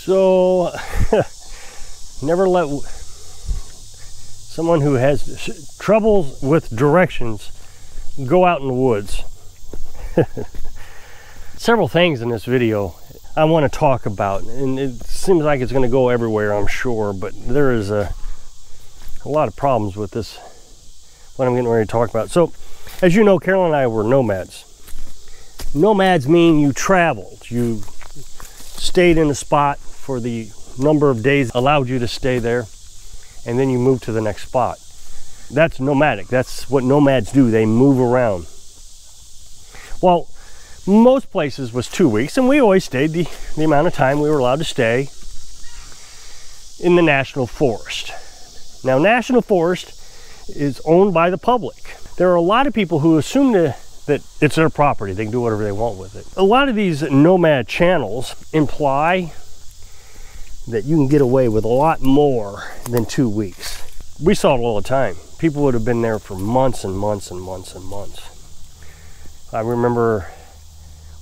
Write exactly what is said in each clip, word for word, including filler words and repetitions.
So never let w someone who has trouble with directions go out in the woods. Several things in this video I want to talk about, and it seems like it's going to go everywhere, I'm sure, but there is a, a lot of problems with this, what I'm getting ready to talk about. So as you know, Carolyn and I were nomads. Nomads mean you traveled, you stayed in a spot for the number of days allowed you to stay there, and then you move to the next spot. That's nomadic. That's what nomads do. They move around. Well, most places was two weeks, and we always stayed the, the amount of time we were allowed to stay in the national forest. Now, national forest is owned by the public. There are a lot of people who assume the that it's their property, they can do whatever they want with it. A lot of these nomad channels imply that you can get away with a lot more than two weeks. We saw it all the time. People would have been there for months and months and months and months. I remember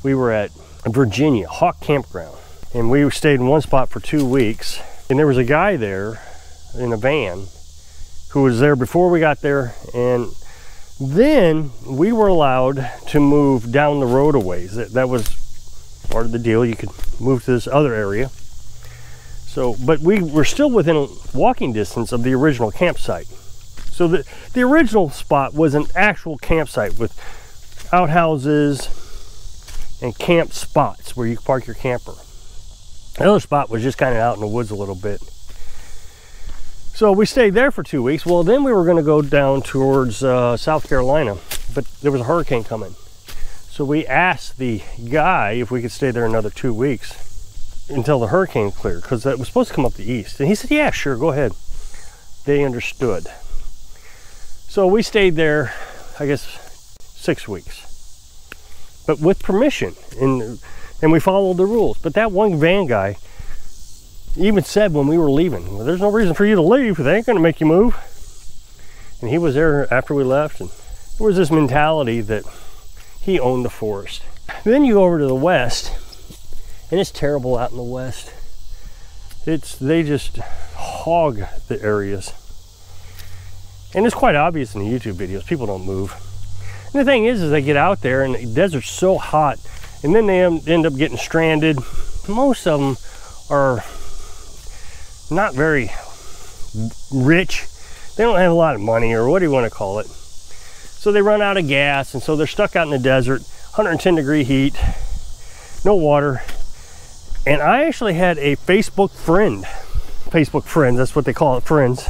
we were at Virginia, Hawk Campground, and we stayed in one spot for two weeks, and there was a guy there in a van who was there before we got there, and then we were allowed to move down the road a ways. That, that was part of the deal. You could move to this other area. So, but we were still within walking distance of the original campsite. So the, the original spot was an actual campsite with outhouses and camp spots where you could park your camper. The other spot was just kind of out in the woods a little bit. So we stayed there for two weeks. Well, then we were going to go down towards uh, South Carolina, but there was a hurricane coming. So we asked the guy if we could stay there another two weeks until the hurricane cleared, because that was supposed to come up the east. And he said, yeah, sure, go ahead. They understood. So we stayed there, I guess, six weeks, but with permission. And, and we followed the rules. But that one van guy even said when we were leaving, well, there's no reason for you to leave. They ain't gonna make you move. And he was there after we left, and there was this mentality that he owned the forest. Then you go over to the west, and it's terrible out in the west. It's, they just hog the areas. And it's quite obvious in the YouTube videos, people don't move. And the thing is, is they get out there and the desert's so hot, and then they end up getting stranded. Most of them are not very rich. They don't have a lot of money, or what do you want to call it? So they run out of gas, and so they're stuck out in the desert, one hundred ten degree heat, no water. And I actually had a Facebook friend, Facebook friend, that's what they call it, friends.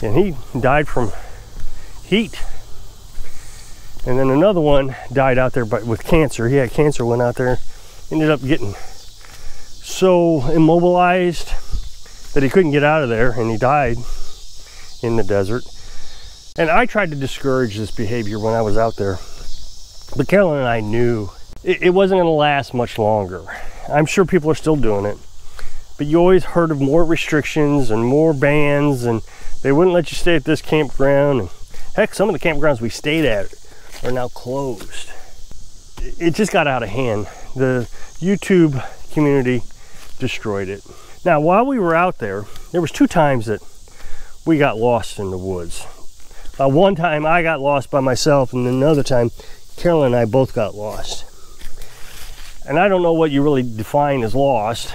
And he died from heat. And then another one died out there but with cancer. He had cancer, went out there, ended up getting so immobilized that he couldn't get out of there, and he died in the desert. And I tried to discourage this behavior when I was out there, but Carolyn and I knew it, it wasn't going to last much longer. I'm sure people are still doing it, but you always heard of more restrictions and more bans, and they wouldn't let you stay at this campground. And heck, some of the campgrounds we stayed at are now closed. It, it just got out of hand. The YouTube community destroyed it. Now, while we were out there, there was two times that we got lost in the woods. Uh, one time I got lost by myself, and another time Carolyn and I both got lost. And I don't know what you really define as lost.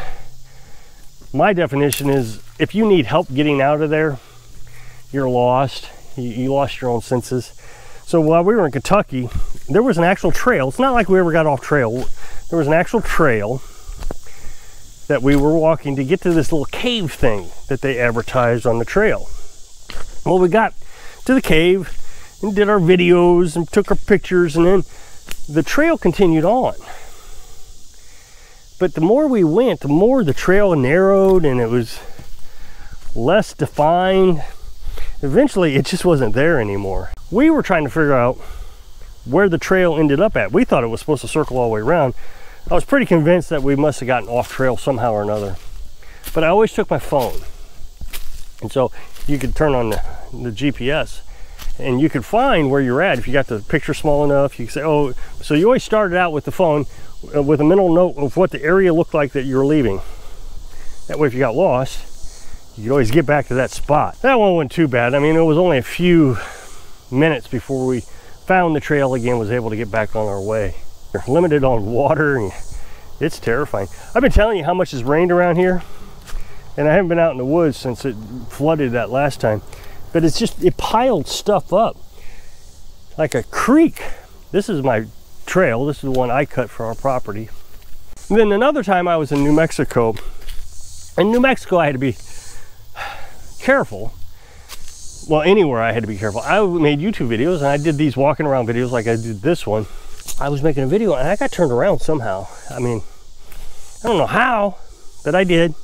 My definition is, if you need help getting out of there, you're lost. You, you lost your own senses. So while we were in Kentucky, there was an actual trail. It's not like we ever got off trail. There was an actual trail that we were walking to get to this little cave thing that they advertised on the trail. Well, we got to the cave and did our videos and took our pictures, and then the trail continued on. But the more we went, the more the trail narrowed, and it was less defined. Eventually, it just wasn't there anymore. We were trying to figure out where the trail ended up at. We thought it was supposed to circle all the way around. I was pretty convinced that we must have gotten off trail somehow or another, but I always took my phone. And so you could turn on the, the G P S, and you could find where you're at. If you got the picture small enough, you could say, oh, so you always started out with the phone. with a mental note of what the area looked like that you were leaving. That way if you got lost, you could always get back to that spot. That one wasn't too bad. I mean, it was only a few minutes before we found the trail again, was able to get back on our way. We're limited on water, and it's terrifying. I've been telling you how much has rained around here, and I haven't been out in the woods since it flooded that last time. But it's just, it piled stuff up like a creek. This is my trail. This is the one I cut for our property. And then another time I was in New Mexico. In New Mexico, I had to be careful. Well, anywhere I had to be careful. I made YouTube videos, and I did these walking around videos like I did this one. I was making a video and I got turned around somehow. I mean, I don't know how, but I did.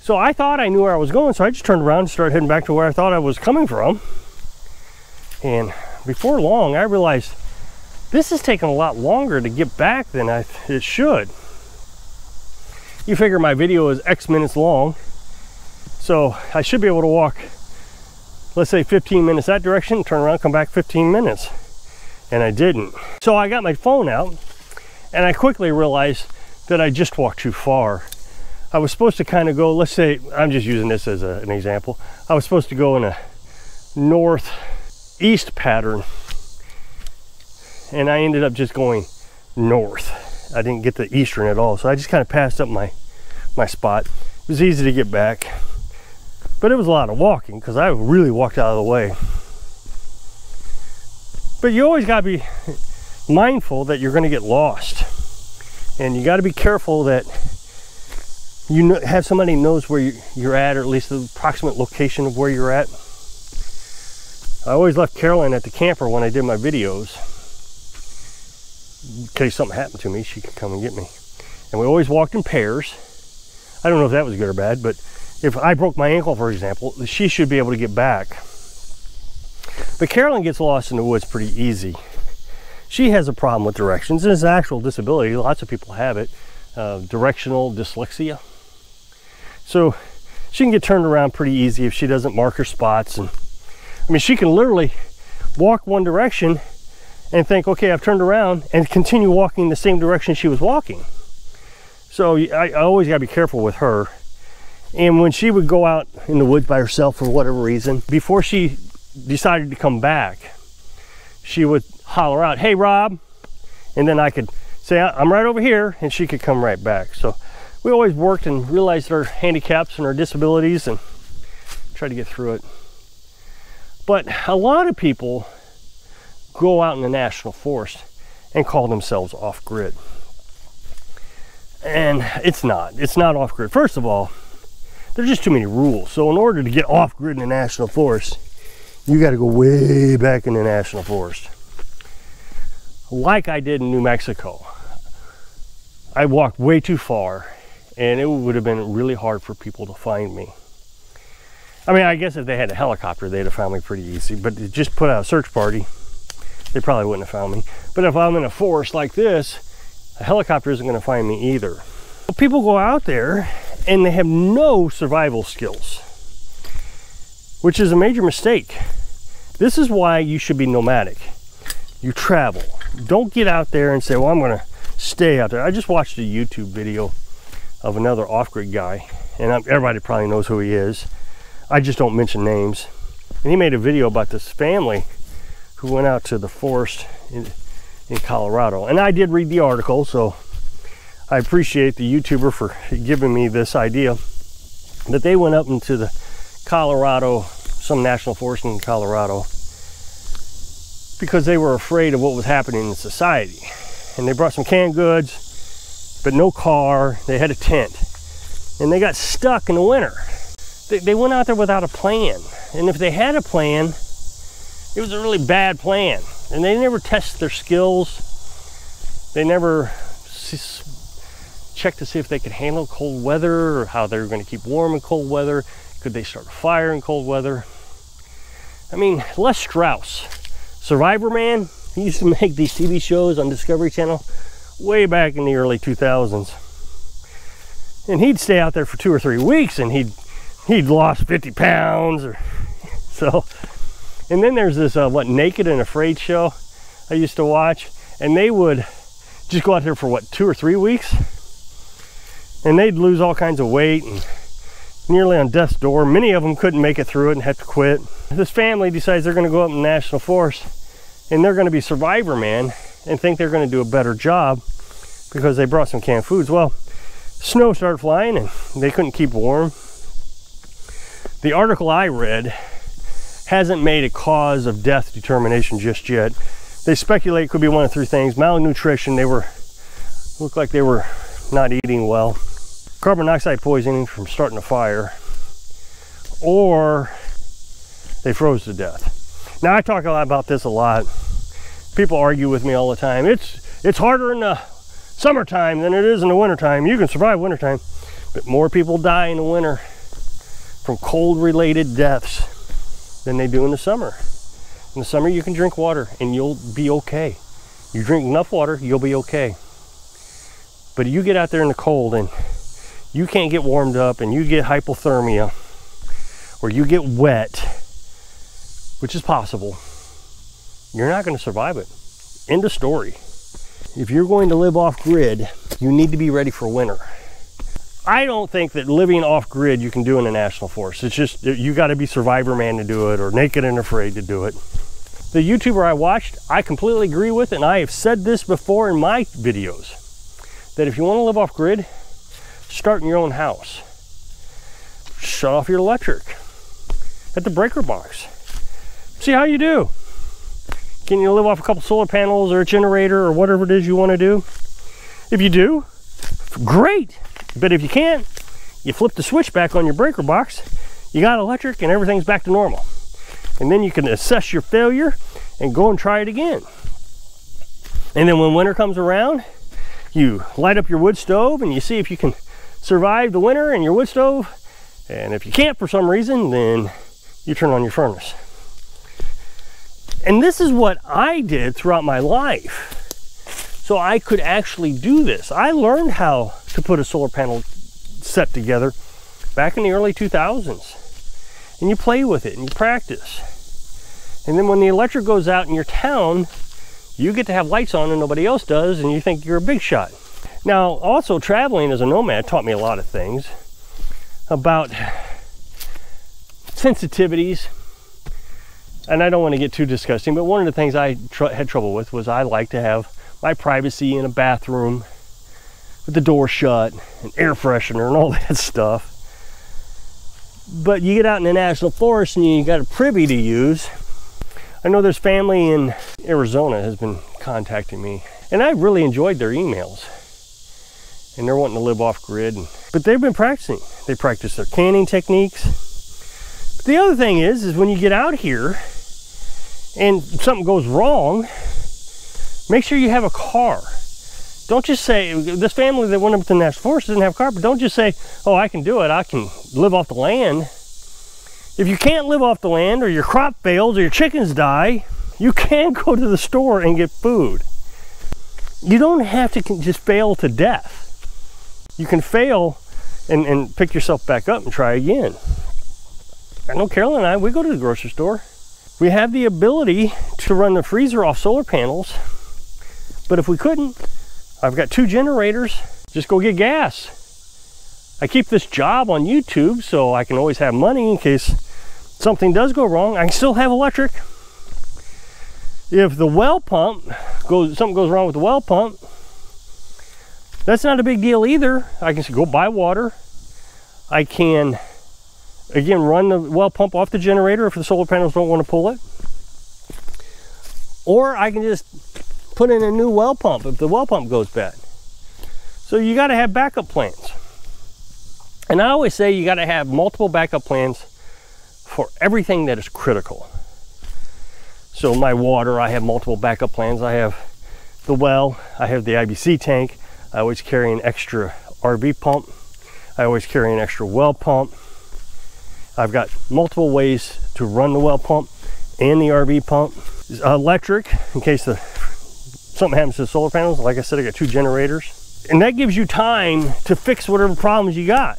So I thought I knew where I was going, so I just turned around and started heading back to where I thought I was coming from. And before long, I realized this is taking a lot longer to get back than I, it should. You figure my video is X minutes long, so I should be able to walk, let's say fifteen minutes that direction, turn around, come back fifteen minutes. And I didn't. So I got my phone out and I quickly realized that I just walked too far. I was supposed to kind of go, let's say, I'm just using this as a, an example. I was supposed to go in a north-east pattern, and I ended up just going north. I didn't get the eastern at all. So I just kind of passed up my, my spot. It was easy to get back. But it was a lot of walking because I really walked out of the way. But you always got to be mindful that you're going to get lost. And you got to be careful that you know, have somebody knows where you're at, or at least the approximate location of where you're at. I always left Carolyn at the camper when I did my videos. In case something happened to me, she could come and get me. And we always walked in pairs. I don't know if that was good or bad, but if I broke my ankle, for example, she should be able to get back. But Carolyn gets lost in the woods pretty easy. She has a problem with directions, and it's an actual disability. Lots of people have it, uh, directional dyslexia. So she can get turned around pretty easy if she doesn't mark her spots. And I mean, she can literally walk one direction and think, okay, I've turned around, and continue walking the same direction she was walking. So I, I always gotta be careful with her. And when she would go out in the woods by herself for whatever reason, before she decided to come back, she would holler out, "Hey, Rob," and then I could say, "I'm right over here," and she could come right back. So we always worked and realized our handicaps and our disabilities and tried to get through it. But a lot of people go out in the national forest and call themselves off-grid, and it's not it's not off-grid. First of all, there's just too many rules. So in order to get off-grid in the national forest, you got to go way back in the national forest. Like I did in New Mexico, I walked way too far, and it would have been really hard for people to find me. I mean, I guess if they had a helicopter, they'd have found me pretty easy, but to just put out a search party, they probably wouldn't have found me. But if I'm in a forest like this, a helicopter isn't going to find me either. People go out there and they have no survival skills, which is a major mistake. This is why you should be nomadic. You travel. Don't get out there and say, well, I'm gonna stay out there. I just watched a YouTube video of another off-grid guy, and I'm, everybody probably knows who he is. I just don't mention names. And he made a video about this family who went out to the forest in, in Colorado. And I did read the article, so I appreciate the YouTuber for giving me this idea that they went up into the Colorado, some national forest in Colorado, because they were afraid of what was happening in society. And they brought some canned goods, but no car. They had a tent, and they got stuck in the winter. They, they went out there without a plan. And if they had a plan, it was a really bad plan. And they never tested their skills. They never checked to see if they could handle cold weather, or how they were going to keep warm in cold weather. Could they start a fire in cold weather? I mean, Les Strauss, Survivor Man, he used to make these T V shows on Discovery Channel way back in the early two thousands. And he'd stay out there for two or three weeks and he'd he'd lost fifty pounds or so. And then there's this, uh, what, Naked and Afraid show I used to watch. And they would just go out here for what, two or three weeks? And they'd lose all kinds of weight and nearly on death's door. Many of them couldn't make it through it and had to quit. This family decides they're gonna go up in the national forest and they're gonna be Survivor Man and think they're gonna do a better job because they brought some canned foods. Well, snow started flying and they couldn't keep warm. The article I read hasn't made a cause of death determination just yet. They speculate it could be one of three things: malnutrition, they were, looked like they were not eating well, carbon dioxide poisoning from starting a fire, or they froze to death. Now I talk a lot about this a lot. People argue with me all the time. It's, it's harder in the summertime than it is in the wintertime. You can survive wintertime, but more people die in the winter from cold related deaths than they do in the summer. In the summer you can drink water and you'll be okay. You drink enough water, you'll be okay. But you get out there in the cold and you can't get warmed up and you get hypothermia or you get wet, which is possible, you're not going to survive it. End of story. If you're going to live off grid, you need to be ready for winter. I don't think that living off grid you can do in the national forest. It's just, you got to be Survivor Man to do it or Naked and Afraid to do it. The YouTuber I watched, I completely agree with, and I have said this before in my videos, that if you want to live off grid, start in your own house. Shut off your electric at the breaker box. See how you do. Can you live off a couple solar panels or a generator or whatever it is you want to do? If you do, great. But if you can't, you flip the switch back on your breaker box, you got electric and everything's back to normal. And then you can assess your failure and go and try it again. And then when winter comes around, you light up your wood stove and you see if you can survive the winter in your wood stove. And if you can't for some reason, then you turn on your furnace. And this is what I did throughout my life. So I could actually do this. I learned how to put a solar panel set together back in the early two thousands. And you play with it and you practice. And then when the electric goes out in your town, you get to have lights on and nobody else does, and you think you're a big shot. Now, also traveling as a nomad taught me a lot of things about sensitivities. And I don't want to get too disgusting, but one of the things I tr had trouble with was I like to have my privacy in a bathroom with the door shut and air freshener and all that stuff. But you get out in the national forest and you got a privy to use. I know there's family in Arizona has been contacting me, and I really enjoyed their emails. And they're wanting to live off grid, and, but they've been practicing. They practice their canning techniques. But the other thing is, is when you get out here and something goes wrong, make sure you have a car. Don't just say, this family that went up to the National Forest didn't have a car, but don't just say, oh, I can do it, I can live off the land. If you can't live off the land, or your crop fails, or your chickens die, you can go to the store and get food. You don't have to just fail to death. You can fail and, and pick yourself back up and try again. I know Carolyn and I, we go to the grocery store. We have the ability to run the freezer off solar panels, but if we couldn't, I've got two generators, just go get gas. I keep this job on YouTube so I can always have money in case something does go wrong. I can still have electric. If the well pump goes, something goes wrong with the well pump, that's not a big deal either. I can go buy water. I can, again, run the well pump off the generator if the solar panels don't want to pull it. Or I can just put in a new well pump if the well pump goes bad. So you got to have backup plans. And I always say you got to have multiple backup plans for everything that is critical. So my water, I have multiple backup plans. I have the well, I have the I B C tank. I always carry an extra R V pump. I always carry an extra well pump. I've got multiple ways to run the well pump and the R V pump. Electric, in case the, something happens to the solar panels. Like I said, I got two generators. And that gives you time to fix whatever problems you got.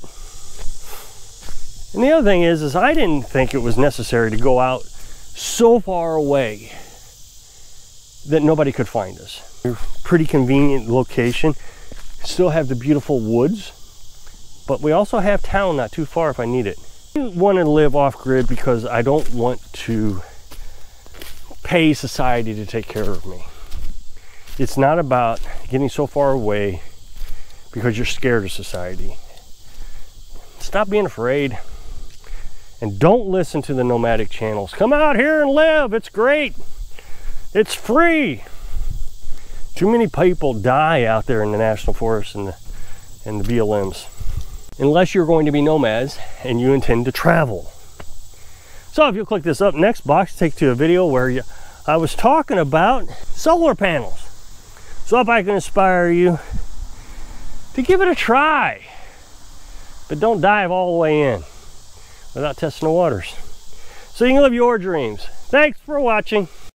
And the other thing is, is I didn't think it was necessary to go out so far away that nobody could find us. Pretty convenient location. Still have the beautiful woods, but we also have town not too far if I need it. I want to live off-grid because I don't want to pay society to take care of me. It's not about getting so far away because you're scared of society. Stop being afraid and don't listen to the nomadic channels. Come out here and live. It's great. It's free. Too many people die out there in the national forests and the, and the B L Ms. Unless you're going to be nomads and you intend to travel. So if you click this up next box, take to a video where you, I was talking about solar panels. So if I can inspire you to give it a try, but don't dive all the way in without testing the waters. So you can live your dreams. Thanks for watching.